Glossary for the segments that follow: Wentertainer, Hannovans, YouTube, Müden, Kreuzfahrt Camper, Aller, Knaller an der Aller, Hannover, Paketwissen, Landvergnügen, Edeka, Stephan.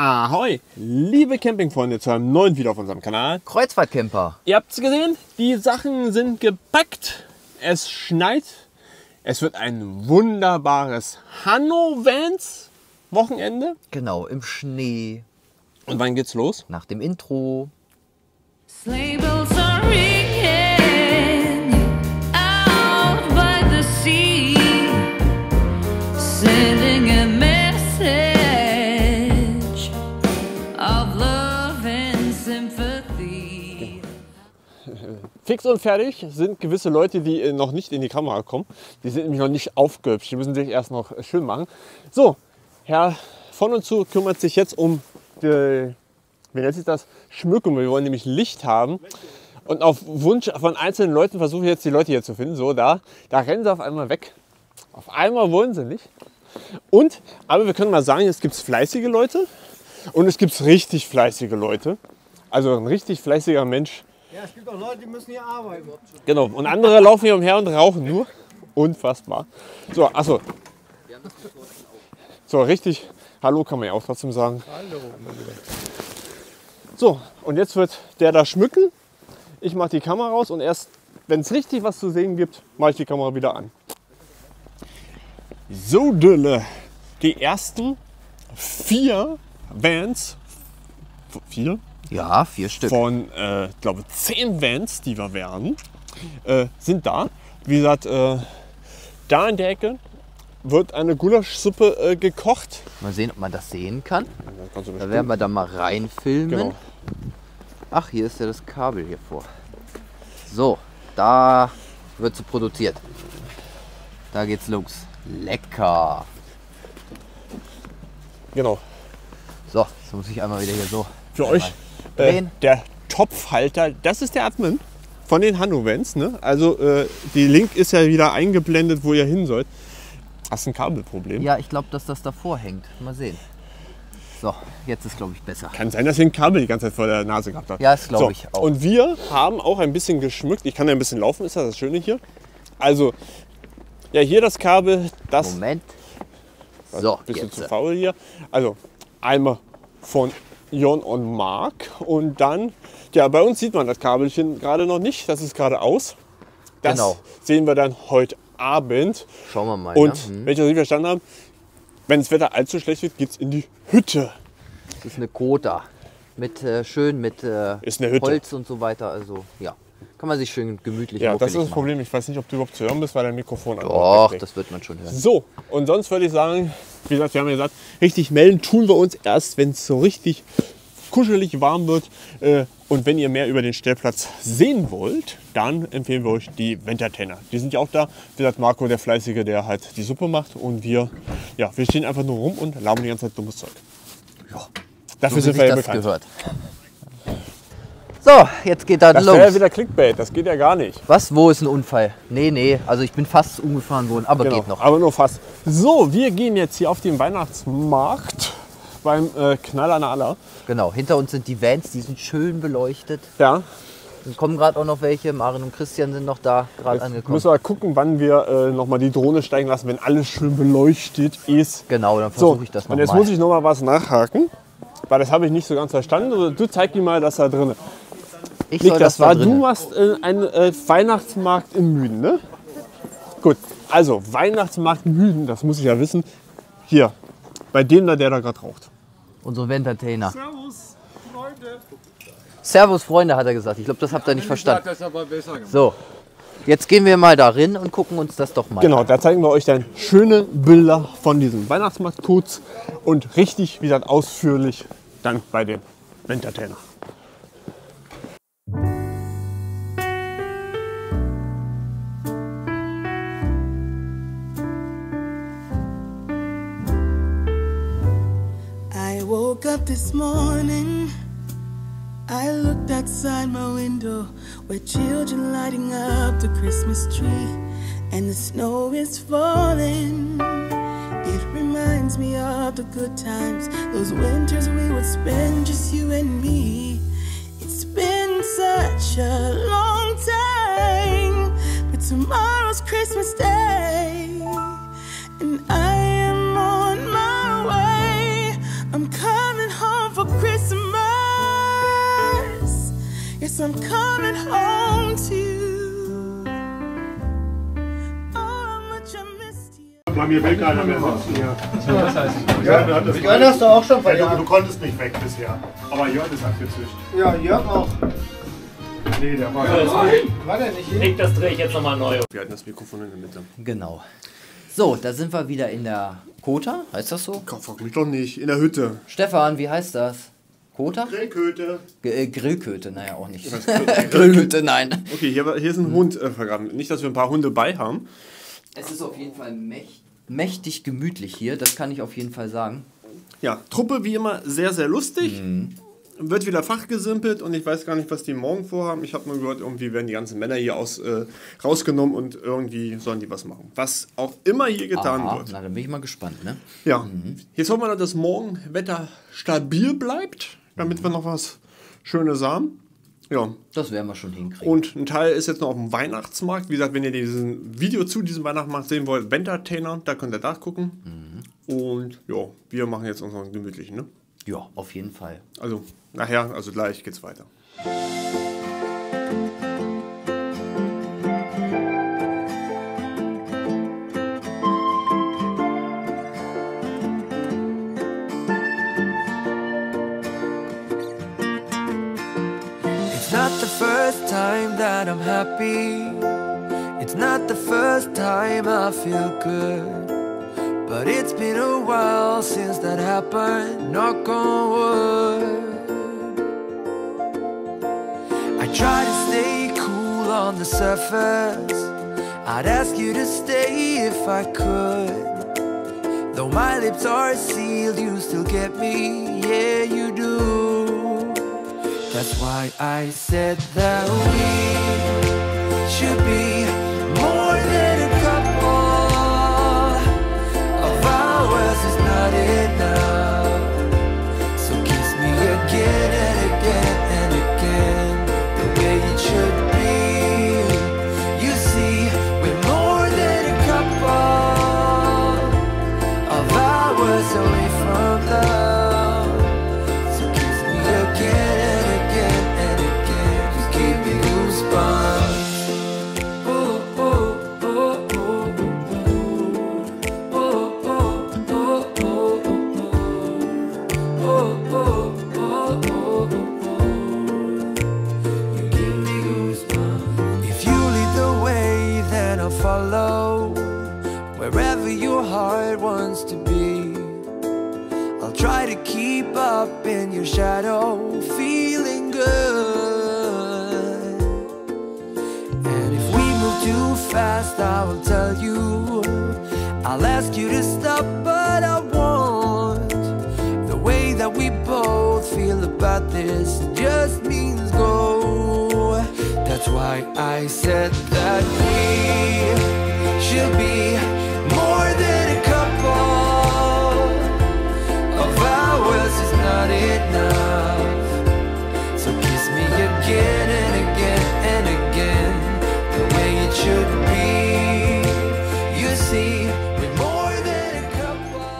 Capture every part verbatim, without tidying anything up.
Ahoi, liebe Campingfreunde, zu einem neuen Video auf unserem Kanal. Kreuzfahrt Camper. Ihr habt es gesehen, die Sachen sind gepackt, es schneit, es wird ein wunderbares Hannovans Wochenende. Genau, im Schnee. Und wann geht's los? Nach dem Intro. Fix und fertig sind gewisse Leute, die noch nicht in die Kamera kommen. Die sind nämlich noch nicht aufgehübscht. Die müssen sich erst noch schön machen. So, Herr von und zu kümmert sich jetzt um die, wie nennt sich das, Schmückung. Wir wollen nämlich Licht haben. Und auf Wunsch von einzelnen Leuten versuche ich jetzt die Leute hier zu finden. So, da, da rennen sie auf einmal weg. Auf einmal wollen sie nicht. Und, aber wir können mal sagen, jetzt gibt es fleißige Leute und es gibt richtig fleißige Leute. Also ein richtig fleißiger Mensch. Ja, es gibt auch Leute, die müssen hier arbeiten. Genau, und andere laufen hier umher und rauchen nur. Unfassbar. So, achso. So, richtig. Hallo kann man ja auch trotzdem sagen. Hallo. So, und jetzt wird der da schmücken. Ich mache die Kamera raus und erst, wenn es richtig was zu sehen gibt, mache ich die Kamera wieder an. So, Dille. Die ersten vier Vans. Vier? Ja, vier Stück. Von, äh, ich glaube, zehn Vans, die wir werden, äh, sind da. Wie gesagt, äh, da in der Ecke wird eine Gulaschsuppe äh, gekocht. Mal sehen, ob man das sehen kann. Ja, da werden wir da mal reinfilmen. Genau. Ach, hier ist ja das Kabel hier vor. So, da wird sie produziert. Da geht's los. Lecker. Genau. So, jetzt muss ich einmal wieder hier so. Für einmal. Euch. Äh, der Topfhalter, das ist der Admin von den Hannovans, ne? Also äh, die Link ist ja wieder eingeblendet, wo ihr hin sollt. Hast du ein Kabelproblem? Ja, ich glaube, dass das davor hängt. Mal sehen. So, jetzt ist glaube ich besser. Kann sein, dass ihr ein Kabel die ganze Zeit vor der Nase gehabt habt. Ja, das glaube so. Ich auch. Und wir haben auch ein bisschen geschmückt. Ich kann ja ein bisschen laufen, ist das das Schöne hier. Also, ja, hier das Kabel, das... Moment. So, ein bisschen zu faul hier. Also, einmal von... Jon und Mark und dann, ja, bei uns sieht man das Kabelchen gerade noch nicht, das ist gerade aus. Das genau. Sehen wir dann heute Abend. Schauen wir mal. Und ja. Hm. Wenn ich das nicht verstanden habe, wenn das Wetter allzu schlecht wird, geht es in die Hütte. Das ist eine Kota, mit, äh, schön mit äh, ist eine Hütte. Holz und so weiter, also ja, kann man sich schön gemütlich machen. Ja, das ist das machen. Problem, ich weiß nicht, ob du überhaupt zu hören bist, weil dein Mikrofon an. Doch, das wird man schon hören. So, und sonst würde ich sagen, wie gesagt, wir haben ja gesagt, richtig melden tun wir uns erst, wenn es so richtig kuschelig warm wird. Und wenn ihr mehr über den Stellplatz sehen wollt, dann empfehlen wir euch die Wentertainer. Die sind ja auch da. Wie gesagt, Marco, der Fleißige, der halt die Suppe macht. Und wir, ja, wir stehen einfach nur rum und labern die ganze Zeit dummes Zeug. Ja, dafür so sind wir ja bekannt. Gehört. So, jetzt geht dann das los. Das wäre ja wieder Clickbait, das geht ja gar nicht. Was? Wo ist ein Unfall? Nee, nee, also ich bin fast umgefahren worden, aber genau, geht noch. Aber nur fast. So, wir gehen jetzt hier auf den Weihnachtsmarkt beim äh, Knaller an der Aller. Genau, hinter uns sind die Vans, die sind schön beleuchtet. Ja. Es kommen gerade auch noch welche, Maren und Christian sind noch da, gerade angekommen. Müssen wir mal gucken, wann wir äh, nochmal die Drohne steigen lassen, wenn alles schön beleuchtet ist. Genau, dann versuche so, ich das nochmal. Und jetzt mal. Muss ich nochmal was nachhaken, weil das habe ich nicht so ganz verstanden. Du zeig mir mal das da drin. Ich Nick, das, das war, da du machst äh, einen äh, Weihnachtsmarkt in Müden, ne? Gut, also Weihnachtsmarkt in Müden, das muss ich ja wissen. Hier, bei dem da, der da gerade raucht. Unsere Wentertainer. Servus, Freunde. Servus, Freunde, hat er gesagt. Ich glaube, das habt ihr nicht verstanden. Hat das aber besser gemacht. So, jetzt gehen wir mal da rein und gucken uns das doch mal an. Genau, da zeigen wir euch dann schöne Bilder von diesem Weihnachtsmarkt kurz und richtig, wie gesagt, ausführlich dann bei dem Wentertainer. Woke up this morning, I looked outside my window where children lighting up the Christmas tree and the snow is falling. It reminds me of the good times, those winters we would spend just you and me. It's been such a long time, but tomorrow's Christmas Day and I am on my way. I'm coming home. 'cause I'm coming home to you. Oh, how much I missed you. Bei mir will keiner mehr sitzen hier. Das heißt, ja, das Kleine hast du auch schon verjagt. Du, du konntest nicht weg bisher. Aber Jörg ist abgezischt. Ja, Jörg auch. Nee, der war ja, war der nicht hier? Nick, das drehe ich jetzt nochmal neu. Wir hatten das Mikrofon in der Mitte. Genau. So, da sind wir wieder in der Kota, heißt das so? Komm, frag mich doch nicht, in der Hütte. Stefan, wie heißt das? Kota? Grillköte. G äh, Grillköte, naja, auch nicht. Grillhütte, nein. Okay, hier, hier ist ein hm. Hund äh, vergraben. Nicht, dass wir ein paar Hunde bei haben. Es ist auf jeden Fall mächt mächtig gemütlich hier, das kann ich auf jeden Fall sagen. Ja, Truppe wie immer sehr, sehr lustig. Hm. Wird wieder fachgesimpelt und ich weiß gar nicht, was die morgen vorhaben. Ich habe nur gehört, irgendwie werden die ganzen Männer hier aus, äh, rausgenommen und irgendwie sollen die was machen. Was auch immer hier getan Aha, wird. Na, dann bin ich mal gespannt, ne? Ja. Mhm. Jetzt hoffen wir, dass das Morgenwetter stabil bleibt, damit mhm. wir noch was Schönes haben. Ja. Das werden wir schon hinkriegen. Und ein Teil ist jetzt noch auf dem Weihnachtsmarkt. Wie gesagt, wenn ihr diesen Video zu diesem Weihnachtsmarkt sehen wollt, Wentertainer, da könnt ihr da gucken. Mhm. Und ja, wir machen jetzt unseren gemütlichen, ne? Ja, auf jeden Fall. Also, nachher, also gleich geht's weiter. It's not the first time that I'm happy. It's not the first time I feel good. But it's been a while since that happened, knock on wood. I try to stay cool on the surface. I'd ask you to stay if I could. Though my lips are sealed, you still get me, yeah you do. That's why I said that we should be more than a couple. It's not enough, so kiss me again and again and again, the way it should be. You see, we're more than a couple of hours away from love. So kiss me again and again and again, you gave me goosebumps. Follow wherever your heart wants to be. I'll try to keep up in your shadow, feeling good. And if we move too fast, I will tell you. I'll ask you to stop, but I won't. The way that we both feel about this just means go. That's why I said that we should be more than a couple of hours is not enough. So kiss me again and again and again, the way it should be. You see, we're more than a couple.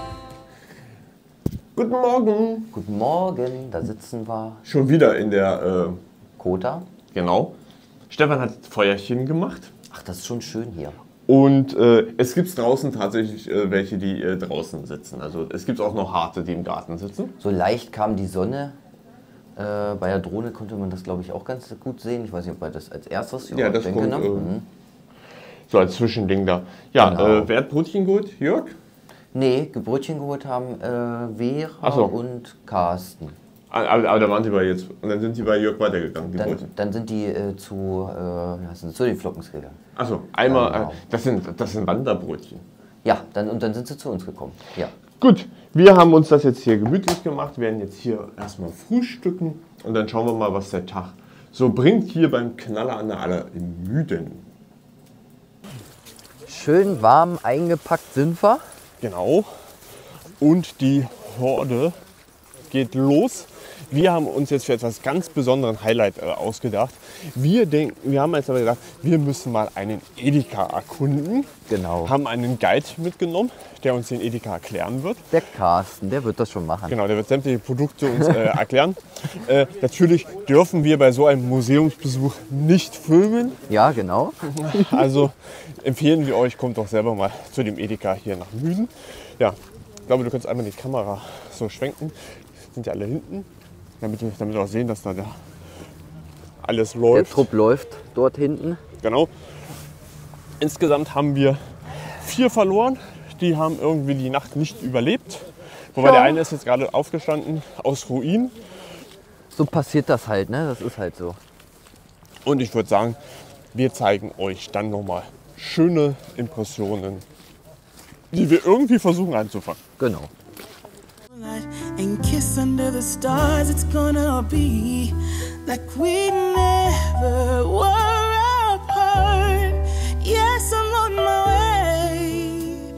Guten Morgen. Guten Morgen, da sitzen wir. Schon wieder in der äh, Kota. Genau. Stefan hat Feuerchen gemacht. Ach, das ist schon schön hier. Und äh, es gibt draußen tatsächlich äh, welche, die äh, draußen sitzen. Also es gibt auch noch Harte, die im Garten sitzen. So leicht kam die Sonne. Äh, bei der Drohne konnte man das, glaube ich, auch ganz gut sehen. Ich weiß nicht, ob man das als erstes ja, das denke, kommt, ne? äh, mhm. So als Zwischending da. Ja, genau. äh, wer hat Brötchen geholt? Jörg? Nee, Brötchen geholt haben äh, Vera Ach so. und Carsten. Aber, aber da waren die bei jetzt und dann sind die bei Jörg weitergegangen. Die dann, dann sind die äh, zu, äh, zu den Flockens gegangen. Achso, einmal, ja, genau. äh, das, sind, das sind Wanderbrötchen. Ja, dann, und dann sind sie zu uns gekommen. Ja. Gut, wir haben uns das jetzt hier gemütlich gemacht, werden jetzt hier erstmal frühstücken und dann schauen wir mal, was der Tag so bringt hier beim Knaller an der Aller in Müden. Schön warm eingepackt sind wir. Genau. Und die Horde geht los. Wir haben uns jetzt für etwas ganz besonderen Highlight äh, ausgedacht. Wir, denk, wir haben jetzt aber gedacht, wir müssen mal einen Edeka erkunden. Genau. Haben einen Guide mitgenommen, der uns den Edeka erklären wird. Der Carsten, der wird das schon machen. Genau, der wird sämtliche Produkte uns äh, erklären. äh, natürlich dürfen wir bei so einem Museumsbesuch nicht filmen. Ja, genau. Also empfehlen wir euch, kommt doch selber mal zu dem Edeka hier nach Müden. Ja, ich glaube, du kannst einmal die Kamera so schwenken. Sind ja alle hinten, damit wir damit auch sehen, dass da der alles läuft. Der Trupp läuft dort hinten. Genau. Insgesamt haben wir vier verloren. Die haben irgendwie die Nacht nicht überlebt. Wobei ja. Der eine ist jetzt gerade aufgestanden aus Ruin. So passiert das halt, ne? Das ist halt so. Und ich würde sagen, wir zeigen euch dann nochmal schöne Impressionen, die wir irgendwie versuchen einzufangen. Genau. And kiss under the stars, it's gonna be like we never were apart. Yes, I'm on my way.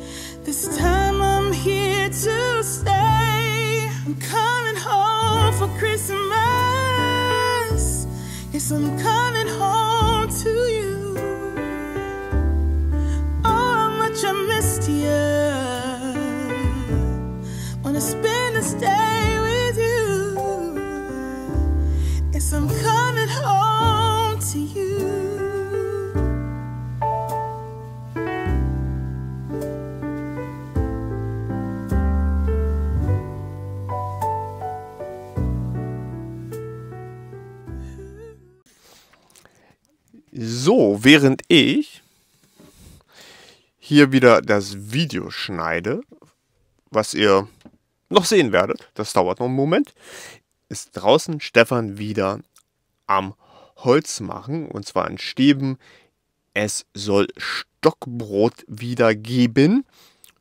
This time I'm here to stay. I'm coming home for Christmas. Yes, I'm coming home to you. Oh, how much I missed you. Wanna spend stay with you. Yes, I'm coming home to you. So, während ich hier wieder das Video schneide, was ihr noch sehen werdet, das dauert noch einen Moment, ist draußen Stefan wieder am Holz machen, und zwar an Stäben. Es soll Stockbrot wieder geben.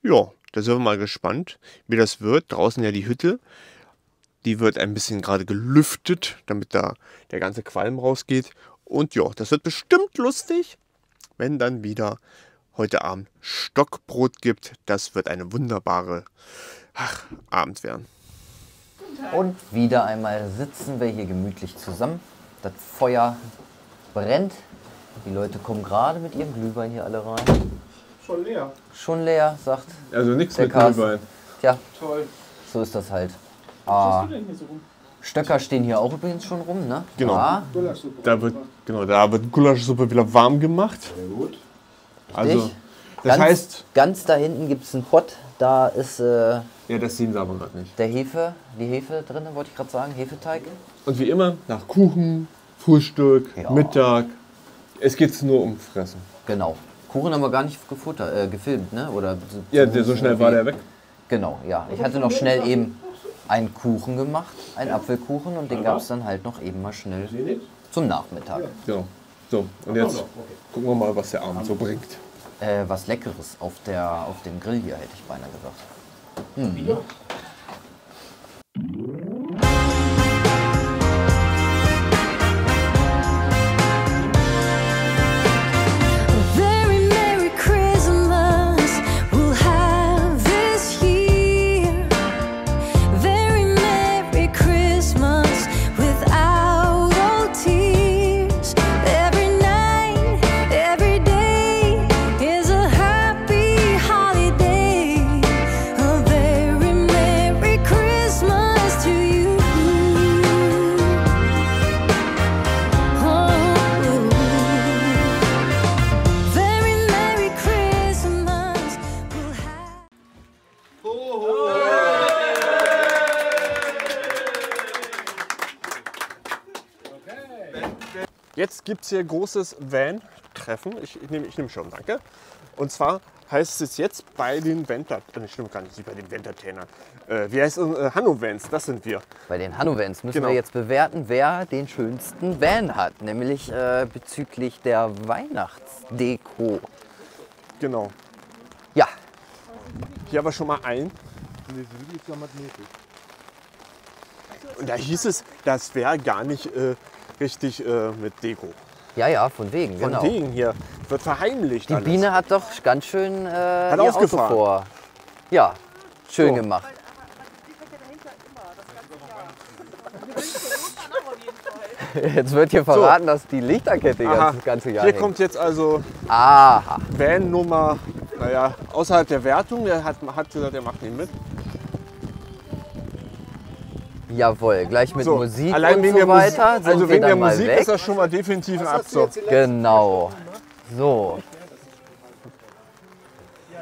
Ja, da sind wir mal gespannt, wie das wird. Draußen ja die Hütte, die wird ein bisschen gerade gelüftet, damit da der ganze Qualm rausgeht. Und ja, das wird bestimmt lustig, wenn dann wieder heute Abend Stockbrot gibt. Das wird eine wunderbare Ach, Abend werden. Und wieder einmal sitzen wir hier gemütlich zusammen. Das Feuer brennt. Die Leute kommen gerade mit ihrem Glühwein hier alle rein. Schon leer. Schon leer, sagt also nichts mit Carsten. Glühwein. Tja, toll. So ist das halt. Ah. Was hast du denn hier so rum? Stöcker stehen hier auch übrigens schon rum, ne? Genau. Ah. Da wird, genau, da wird Gulaschsuppe wieder warm gemacht. Sehr gut. Also, das ganz, heißt, ganz da hinten gibt es einen Pott. Da ist äh, ja, das sehen wir aber gerade nicht. Der Hefe, die Hefe drin, wollte ich gerade sagen, Hefeteig. Und wie immer, nach Kuchen, Frühstück, ja. Mittag, es geht nur um Fressen. Genau. Kuchen haben wir gar nicht gefutter, äh, gefilmt, ne? Oder so, ja, der, so schnell irgendwie war der weg. Genau, ja. Ich hatte noch schnell eben einen Kuchen gemacht, einen Apfelkuchen, und den gab es dann halt noch eben mal schnell zum Nachmittag. Genau. So, und jetzt gucken wir mal, was der Abend so bringt. Äh, was Leckeres auf, der, auf dem Grill hier, hätte ich beinahe gesagt. Hm. Jetzt gibt es hier großes Van-Treffen. Ich, ich nehme ich nehm schon, danke. Und zwar heißt es jetzt bei den Wentertainern, ich stimme gar nicht, bei den Wentertainern. Äh, wie heißt es? Äh, Hannovans, das sind wir. Bei den Hannovans müssen genau. wir jetzt bewerten, wer den schönsten Van hat, nämlich äh, bezüglich der Weihnachtsdeko. Genau. Ja. Hier haben wir schon mal einen. Und da hieß es, das wäre gar nicht Äh, richtig äh, mit Deko. Ja, ja, von wegen, von genau. Von wegen hier. Wird verheimlicht. Die alles. Biene hat doch ganz schön äh, hat ihr Auto vor. Ja, schön so gemacht. Jetzt wird hier verraten, so, dass die Lichterkette Aha. das ganze Jahr Hier hängt. Kommt jetzt also Aha. Van-Nummer, naja, außerhalb der Wertung. Der hat, hat gesagt, er macht ihn mit. Jawohl, gleich mit so, Musik allein und wegen so der weiter. Musik, also wegen der Musik weg. Ist das schon mal definitiv ein Abzug. Genau. So.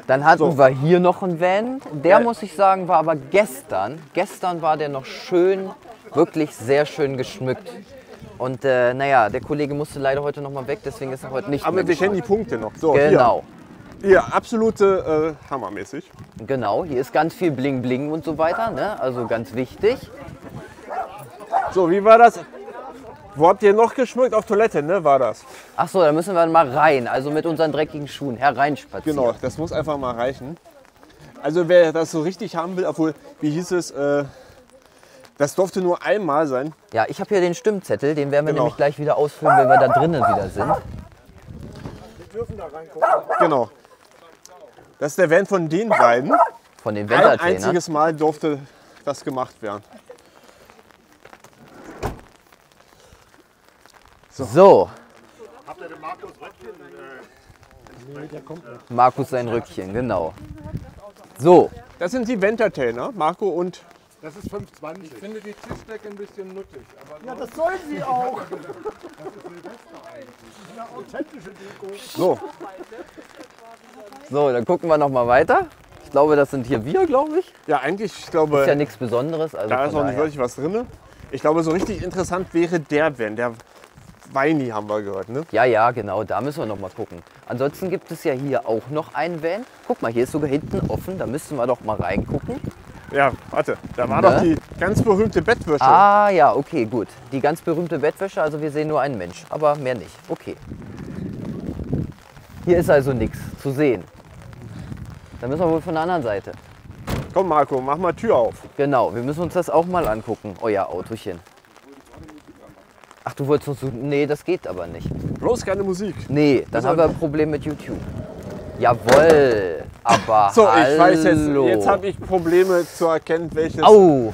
Dann hatten so. wir hier noch einen Van. Der, ja. muss ich sagen, war aber gestern. Gestern war der noch schön, wirklich sehr schön geschmückt. Und äh, naja, der Kollege musste leider heute noch mal weg, deswegen ist er heute nicht aber mehr. Aber wir kennen die Punkte noch. So, genau. Hier, hier absolute äh, hammermäßig. Genau, hier ist ganz viel Bling Bling und so weiter, ne? Also ganz wichtig. So, wie war das? Wo habt ihr noch geschmückt? Auf Toilette, ne, war das? Ach so, da müssen wir mal rein, also mit unseren dreckigen Schuhen hereinspazieren. Genau, das muss einfach mal reichen. Also wer das so richtig haben will, obwohl, wie hieß es, äh, das durfte nur einmal sein. Ja, ich habe hier den Stimmzettel, den werden wir genau. nämlich gleich wieder ausfüllen, wenn wir da drinnen wieder sind. Wir dürfen da reingucken. Genau. Das ist der Van von den beiden. Von den Wentertainer. Ein einziges Mal durfte das gemacht werden. So. so. Habt ihr den Markus Röckchen? Äh, nee, der kommt nicht. Markus sein Röckchen, genau. So. Das sind die Wentertainer, Marco und... Das ist fünf zwanzig. Ich finde die Tischdecke ein bisschen nuttig. Aber ja, das sollen sie auch. Das ist eine authentische Deko. So. So, dann gucken wir noch mal weiter. Ich glaube, das sind hier wir, glaube ich. Ja, eigentlich, ich glaube... Ist ja nichts Besonderes. Also da ist auch nicht wirklich was drin. Ich glaube, so richtig interessant wäre der Van. Der Weini haben wir gehört, ne? Ja, ja, genau, da müssen wir noch mal gucken. Ansonsten gibt es ja hier auch noch einen Van. Guck mal, hier ist sogar hinten offen, da müssten wir doch mal reingucken. Ja, warte, da war ne? doch die ganz berühmte Bettwäsche. Ah ja, okay, gut. Die ganz berühmte Bettwäsche, also wir sehen nur einen Mensch, aber mehr nicht. Okay. Hier ist also nichts zu sehen. Dann müssen wir wohl von der anderen Seite. Komm Marco, mach mal Tür auf. Genau, wir müssen uns das auch mal angucken, euer Autochen. Ach, du wolltest uns... Nee, das geht aber nicht. Bloß keine Musik. Nee, dann haben wir ein Problem mit YouTube. Jawohl, aber so, hallo. Ich weiß jetzt, jetzt habe ich Probleme zu erkennen, welches... Au!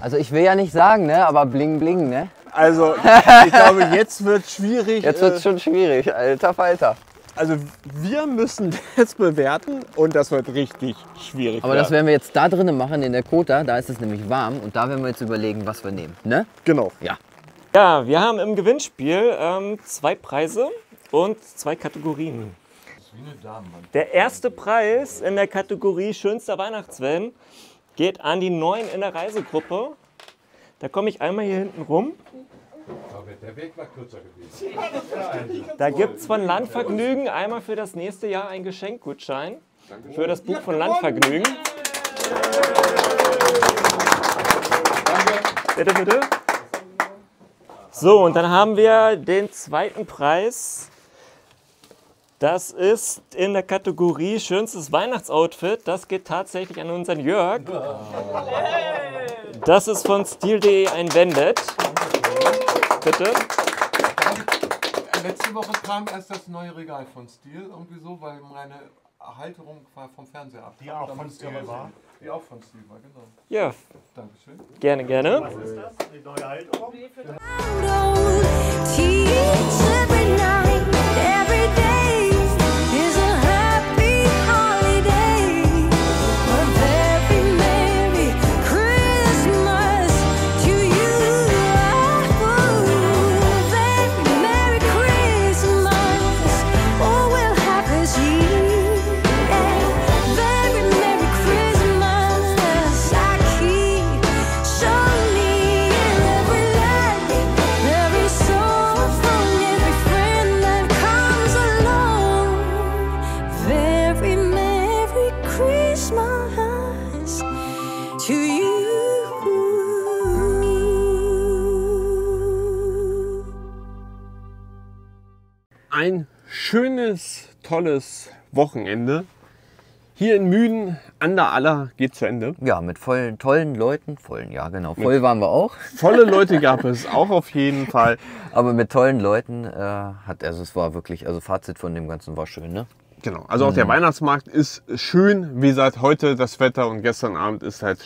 Also ich will ja nicht sagen, ne, aber bling bling, ne? Also, ich glaube, jetzt wird es schwierig. Jetzt wird es äh, schon schwierig, alter Falter. Also wir müssen jetzt bewerten und das wird richtig schwierig. Aber werden. Das werden wir jetzt da drinnen machen, in der Kota, da ist es nämlich warm und da werden wir jetzt überlegen, was wir nehmen, ne? Genau. Ja, ja wir haben im Gewinnspiel ähm, zwei Preise und zwei Kategorien. Der erste Preis in der Kategorie schönster Weihnachtsvan geht an die Neuen in der Reisegruppe. Da komme ich einmal hier hinten rum. Der Weg war kürzer gewesen. Da gibt es von Landvergnügen einmal für das nächste Jahr einen Geschenkgutschein für das Buch von Landvergnügen. Bitte, bitte. So, und dann haben wir den zweiten Preis. Das ist in der Kategorie schönstes Weihnachtsoutfit. Das geht tatsächlich an unseren Jörg. Das ist von stil punkt de einwendet. Bitte. Letzte Woche kam erst das neue Regal von Stil, irgendwie so, weil meine Halterung war vom Fernseher ab. Die auch von Stil war. Die auch von Stil war, genau. Ja. Dankeschön. Gerne, gerne. Was ist das? Die neue Halterung? Ein schönes, tolles Wochenende. Hier in Müden an der Aller geht zu Ende. Ja, mit vollen, tollen Leuten. Vollen, ja genau. Voll mit waren wir auch. Volle Leute gab es auch auf jeden Fall. Aber mit tollen Leuten äh, hat, also es war wirklich, also Fazit von dem Ganzen war schön, ne? Genau. Also auch mhm. der Weihnachtsmarkt ist schön. Wie gesagt, heute das Wetter und gestern Abend ist halt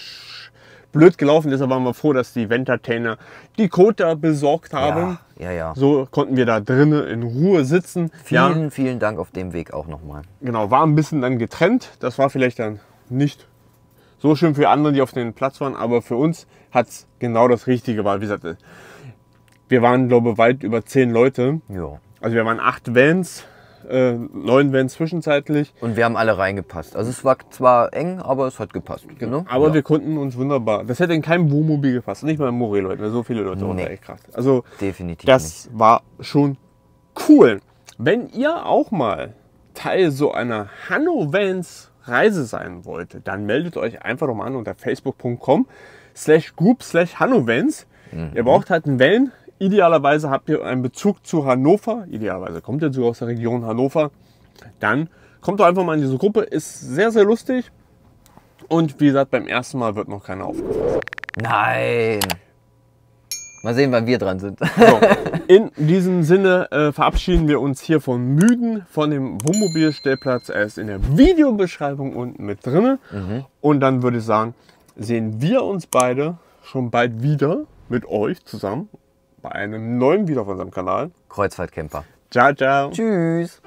blöd gelaufen, deshalb waren wir froh, dass die Wentertainer die Kota besorgt haben. Ja, ja, ja. So konnten wir da drinnen in Ruhe sitzen. Vielen, ja. vielen Dank auf dem Weg auch nochmal. Genau, war ein bisschen dann getrennt. Das war vielleicht dann nicht so schön für andere, die auf den Platz waren, aber für uns hat es genau das Richtige war. Wie gesagt, wir waren, glaube ich, weit über zehn Leute. Ja. Also wir waren acht Vans. Äh, neun Vans zwischenzeitlich. Und wir haben alle reingepasst. Also es war zwar eng, aber es hat gepasst. Genau. Ne? Aber ja. wir konnten uns wunderbar. Das hätte in keinem Wohnmobil gepasst. Nicht mal im Morel, Leute. So viele Leute nee. Also definitiv das nicht. War schon cool. Wenn ihr auch mal Teil so einer Hannovans Reise sein wollt, dann meldet euch einfach nochmal an unter facebook.com slash group slash Hannovans. Mhm. Ihr braucht halt einen Van. Idealerweise habt ihr einen Bezug zu Hannover, idealerweise kommt ihr sogar aus der Region Hannover, dann kommt doch einfach mal in diese Gruppe, ist sehr, sehr lustig und wie gesagt, beim ersten Mal wird noch keiner aufgefasst. Nein! Mal sehen, wann wir dran sind. So, in diesem Sinne äh, verabschieden wir uns hier von Müden, von dem Wohnmobilstellplatz, er ist in der Videobeschreibung unten mit drin mhm. und dann würde ich sagen, sehen wir uns beide schon bald wieder mit euch zusammen. Einem neuen Video auf unserem Kanal. Kreuzfahrt Camper. Ciao, ciao. Tschüss.